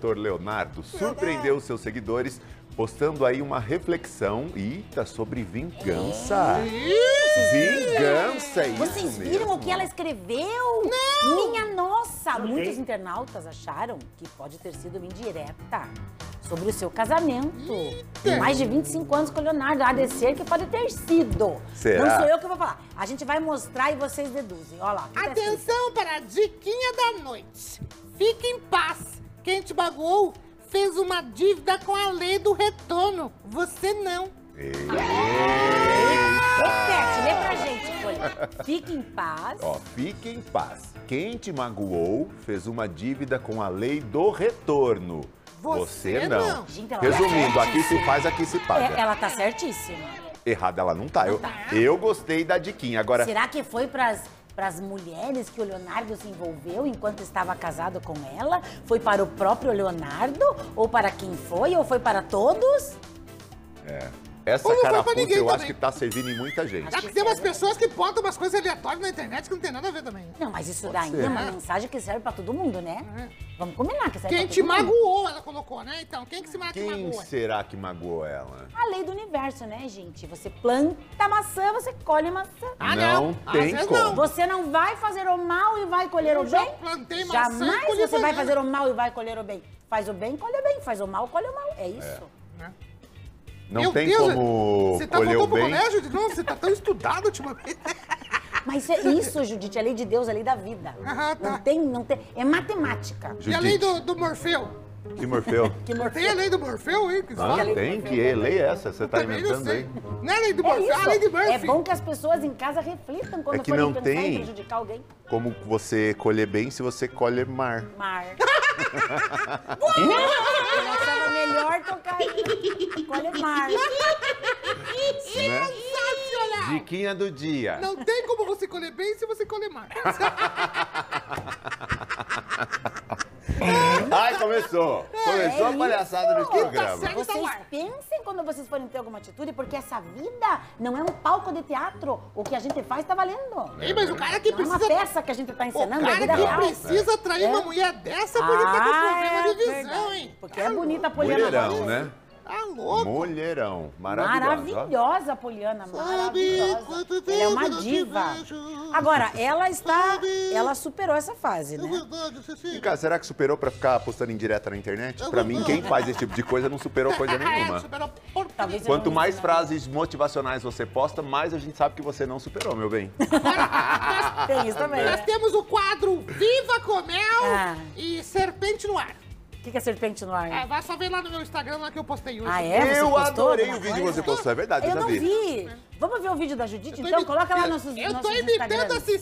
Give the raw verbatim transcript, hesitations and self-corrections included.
cantor Leonardo surpreendeu seus seguidores postando aí uma reflexão e tá sobre vingança. Vingança, é isso. Vocês viram mesmo o que ela escreveu? Não! Minha nossa! Não, muitos bem. internautas acharam que pode ter sido uma indireta sobre o seu casamento. Eita. Mais de vinte e cinco anos com o Leonardo, a descer que pode ter sido. Será? Não sou eu que vou falar. A gente vai mostrar e vocês deduzem. Olha lá. Atenção para a diquinha da noite. Fique em paz. Quem te baguou fez uma dívida com a lei do retorno. Você não. Repete, lê pra gente, Poliana. Fique em paz. Ó, fique em paz. Quem te magoou fez uma dívida com a lei do retorno. Você, Você não. não. Gente, resumindo, tá aqui se faz, aqui se paga. Ela tá certíssima. Errada ela não tá. Não eu, tá. eu gostei da diquinha. Agora, será que foi pras, pras mulheres que o Leonardo se envolveu enquanto estava casado com ela? Foi para o próprio Leonardo? Ou para quem foi? Ou foi para todos? É. Essa carapuça eu também. acho que tá servindo em muita gente. Acho que tem umas pessoas que botam umas coisas aleatórias na internet que não tem nada a ver também. Não, mas isso daí é uma mensagem que serve pra todo mundo, né? É. Vamos combinar que serve quem pra todo Quem te magoou, mundo. ela colocou, né? Então, quem que se magoou? Quem será que magoou ela? A lei do universo, né, gente? Você planta maçã, você colhe maçã. Ah, não, não tem como. Não. Você não vai fazer o mal e vai colher eu o já bem. plantei maçã Jamais e colhi você bem. vai fazer o mal e vai colher o bem. Faz o bem, colhe o bem. Faz o mal, colhe o mal. É isso. É. É. Não Meu tem Deus, como você tá colher o bem. Colégio, Judite? Não, você tá tão estudado ultimamente. Mas isso é isso, Judite, a lei de Deus, a lei da vida. Aham, tá. Não tem, não tem, é matemática. Judite. E a lei do, do Morfeu? Que Morfeu? que Morfeu? Tem a lei do Morfeu, hein? Que ah, que tem, que é lei essa, você eu tá inventando aí. Não é a lei do Morfeu, é a lei de Murphy. É bom que as pessoas em casa reflitam quando é que forem não pensar tem em prejudicar alguém. Como você colher bem se você colher mar. Mar. Eu achava melhor tocar Colhe mar. Sensacional! Diquinha do dia. Não tem como você colher bem se você colher mar. Ai, começou! Começou é a palhaçada no programa. Vocês pensem quando vocês forem ter alguma atitude, porque essa vida não é um palco de teatro. O que a gente faz tá valendo. Ei, mas o cara que não precisa... é uma peça que a gente tá encenando, é vida real. O cara que precisa atrair é. uma mulher dessa é porque ah, tá com problema de visão, é hein? Porque ah, é bonita a Poliana Rocha. Mulherão, né? Tá louco. Mulherão. Maravilhosa. Maravilhosa, Poliana. Maravilhosa. Ela é uma diva. Agora, ela está... ela superou essa fase, né? E, cara, será que superou pra ficar postando indireta na internet? Pra mim, quem faz esse tipo de coisa não superou coisa nenhuma. Quanto mais frases motivacionais você posta, mais a gente sabe que você não superou, meu bem. Agora, tem isso também. Nós temos o quadro Viva Comel ah. e Serpente no Ar. O que, que é serpente no ar? É, vai só ver lá no meu Instagram, lá que eu postei hoje. Ah, é? Você eu adorei o vídeo coisa? que você postou, é verdade, eu já vi. Eu não vi. Vamos ver o vídeo da Judite, então? Imit... Coloca lá nossos Eu, eu tô nossos imitando Instagram. a Cecília.